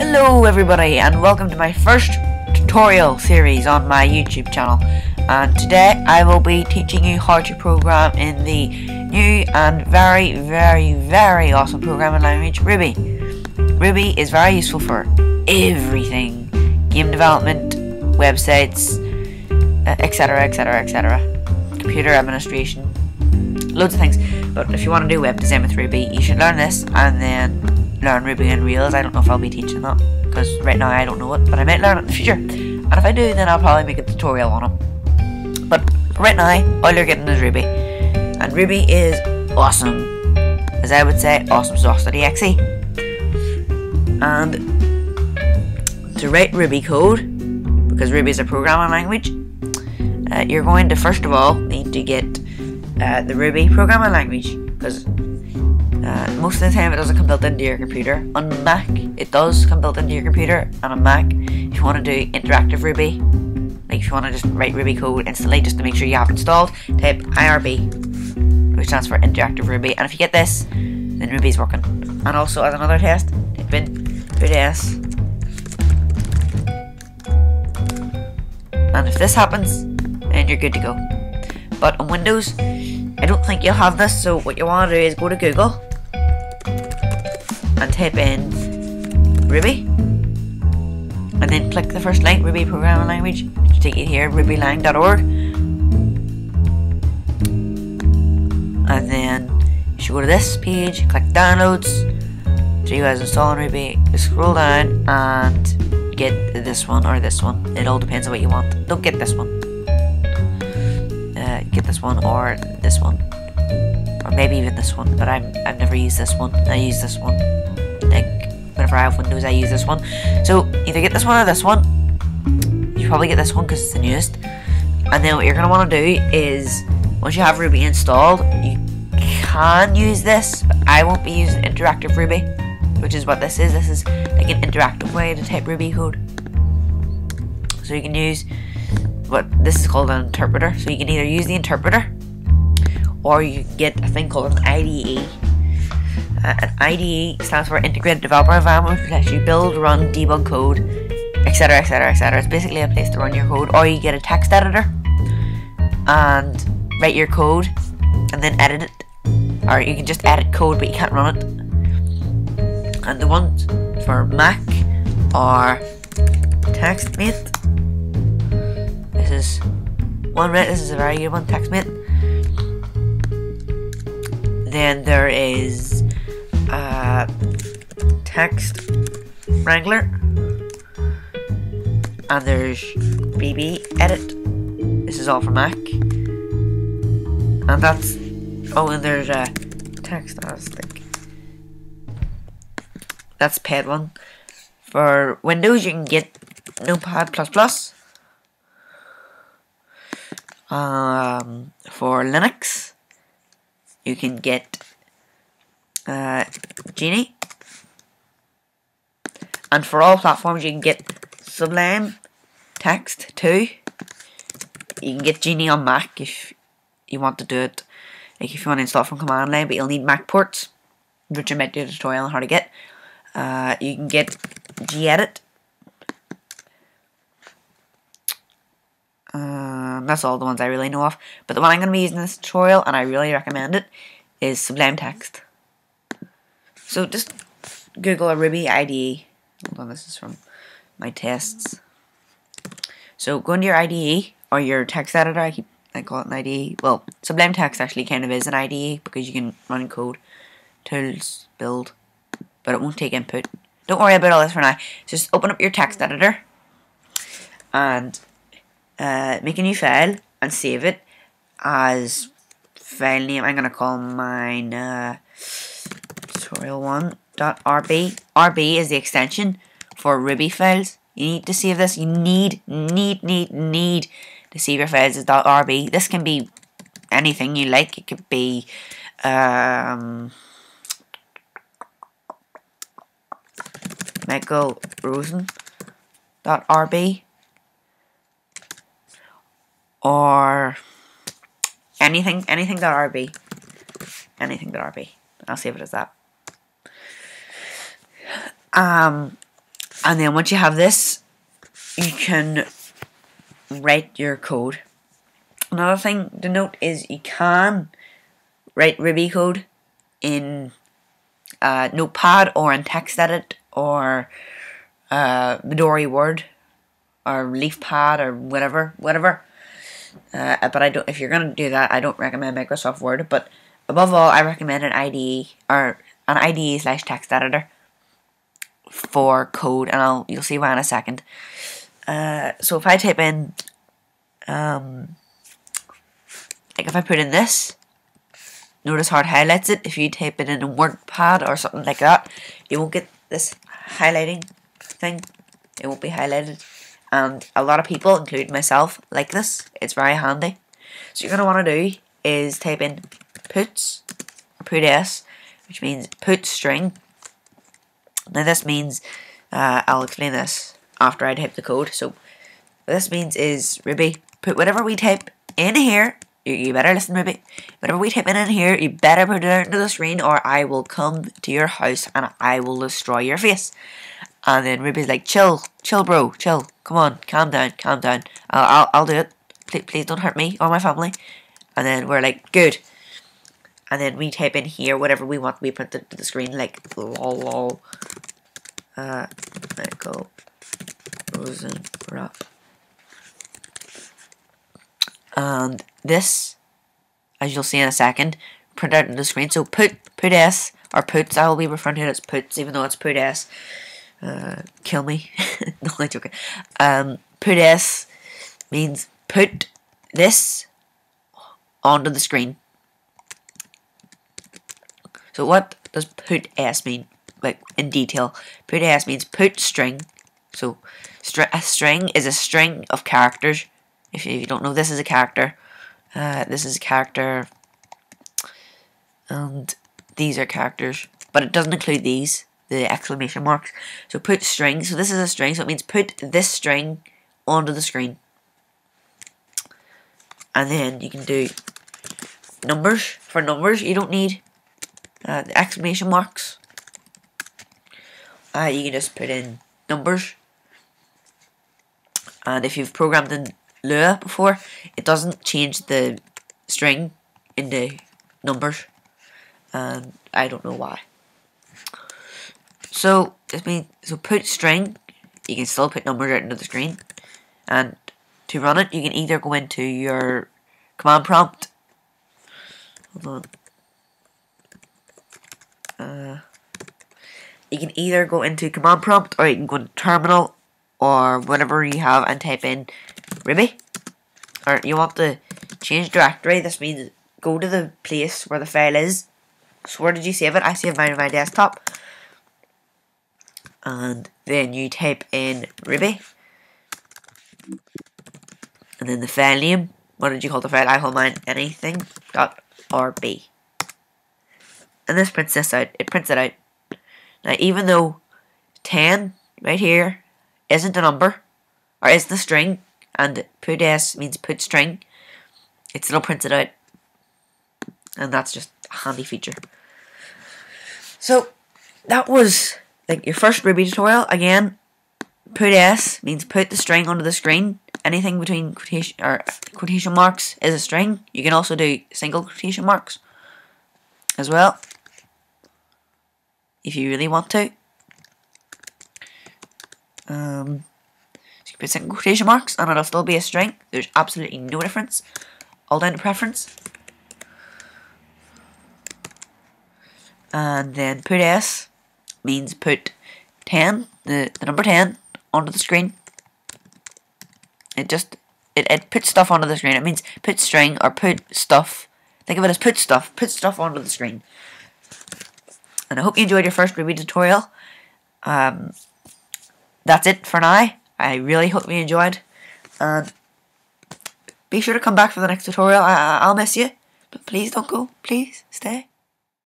Hello everybody and welcome to my first tutorial series on my YouTube channel, and today I will be teaching you how to program in the new and very, very, very awesome programming language Ruby. Ruby is very useful for everything: game development, websites, etc, etc, etc, computer administration, loads of things. But if you want to do web design with Ruby, you should learn this and then learn Ruby and Rails. I don't know if I'll be teaching that because right now I don't know it, but I might learn it in the future, and if I do then I'll probably make a tutorial on it. But right now all you're getting is Ruby, and Ruby is awesome, as I would say, awesome sauce.exe. And to write Ruby code, because Ruby is a programming language, you're going to first of all need to get the Ruby programming language, because most of the time it doesn't come built into your computer. On Mac it does come built into your computer, and on Mac if you want to do interactive Ruby, like if you want to just write Ruby code instantly just to make sure you have it installed, type IRB, which stands for interactive Ruby, and if you get this then Ruby's working. And also as another test, type in VDS, and if this happens then you're good to go. But on Windows I don't think you'll have this, so what you want to do is go to Google and type in Ruby and then click the first link, Ruby programming language, to take you here, ruby-lang.org, and then you should go to this page, click downloads, so you guys installing Ruby, just scroll down and get this one or this one, it all depends on what you want. Don't get this one, get this one or maybe even this one, but I've never used this one. I use this one like whenever I have Windows, I use this one. So either get this one or this one. You probably get this one because it's the newest. And then what you're going to want to do is, once you have Ruby installed, you can use this, but I won't be using interactive Ruby, which is what this is. This is like an interactive way to type Ruby code, so you can use what this is called an interpreter. So you can either use the interpreter or you get a thing called an IDE. An IDE stands for Integrated Developer Environment, which lets you build, run, debug code, etc, etc, etc. It's basically a place to run your code, or you get a text editor and write your code and then edit it, or you can just edit code but you can't run it. And the ones for Mac are TextMate. This is one, this is a very good one, TextMate. Then there is Text Wrangler, and there's BB Edit. This is all for Mac, and that's and there's a Textastic. That's a paid one. For Windows you can get Notepad++. For Linux you can get Genie, and for all platforms you can get Sublime Text 2. You can get Genie on Mac if you want to do it, like if you want to install from command line, but you'll need Mac ports, which I might do a tutorial on how to get. You can get gedit. That's all the ones I really know of, but the one I'm going to be using in this tutorial, and I really recommend it, is Sublime Text. So just Google a Ruby IDE. Hold on, this is from my tests. So go into your IDE or your text editor. I call it an IDE. Well, Sublime Text actually kind of is an IDE because you can run code, tools, build, but it won't take input. Don't worry about all this for now. Just open up your text editor and make a new file and save it as file name. I'm gonna call mine tutorial1.rb. RB is the extension for Ruby files. You need to save this. You need to save your files as .rb. This can be anything you like. It could be Michael Rosen.rb, or anything.rb. I'll save it as that. And then once you have this, you can write your code. Another thing to note is you can write Ruby code in Notepad or in Text Edit or Midori Word or Leafpad or whatever. But I don't. If you're gonna do that, I don't recommend Microsoft Word. But above all, I recommend an IDE or an IDE/text editor for code, and you'll see why in a second. So if I type in, like if I put in this, notice how it highlights it. If you type it in a WordPad or something like that, you won't get this highlighting thing. It won't be highlighted. And a lot of people, including myself, like this. It's very handy. So you're going to want to do is type in puts, or puts, which means put string. Now this means, I'll explain this after I type the code. So what this means is Ruby, put whatever we type in here, you better listen Ruby, whatever we type in here, you better put it into the screen or I will come to your house and I will destroy your face. And then Ruby's like, chill bro, chill, come on, calm down, I'll do it, please don't hurt me or my family. And then we're like, good. And then we type in here whatever we want to be put to the screen, like lol, Michael Rosenbrock. And this, as you'll see in a second, print out on the screen. So puts or puts, I will be referring to it as puts, even though it's puts. Kill me. No, I'm joking. Puts means put this onto the screen. So what does puts mean? Like in detail, puts means put string. So a string is a string of characters. If you don't know, this is a character. This is a character, and these are characters. But it doesn't include these, the exclamation marks. So put string. So this is a string. So it means put this string onto the screen. And then you can do numbers. For numbers, you don't need the exclamation marks. You can just put in numbers. And if you've programmed in Lua before, it doesn't change the string into numbers. And I don't know why. So this means, so put string, you can still put numbers out into the screen. And to run it, you can either go into your command prompt. Hold on. You can either go into command prompt, or you can go into terminal, or whatever you have, and type in Ruby. Or you want to change directory. This means go to the place where the file is. So where did you save it? I saved mine on my desktop. And then you type in Ruby. And then the file name. What did you call the file? I call mine anything.rb. And this prints this out. It prints it out. Now even though 10 right here isn't a number, or isn't a string, and puts means put string, it still prints it out. And that's just a handy feature. So that was like your first Ruby tutorial. Again, puts means put the string onto the screen. Anything between quotation marks is a string. You can also do single quotation marks as well, if you really want to. So you can put single quotation marks and it'll still be a string. There's absolutely no difference. All down to preference. And then puts means put 10, the number 10, onto the screen. It just, it puts stuff onto the screen. It means put string or put stuff. Think of it as put stuff onto the screen. And I hope you enjoyed your first Ruby tutorial. That's it for now. I really hope you enjoyed. And be sure to come back for the next tutorial. I'll miss you. But please don't go. Please stay.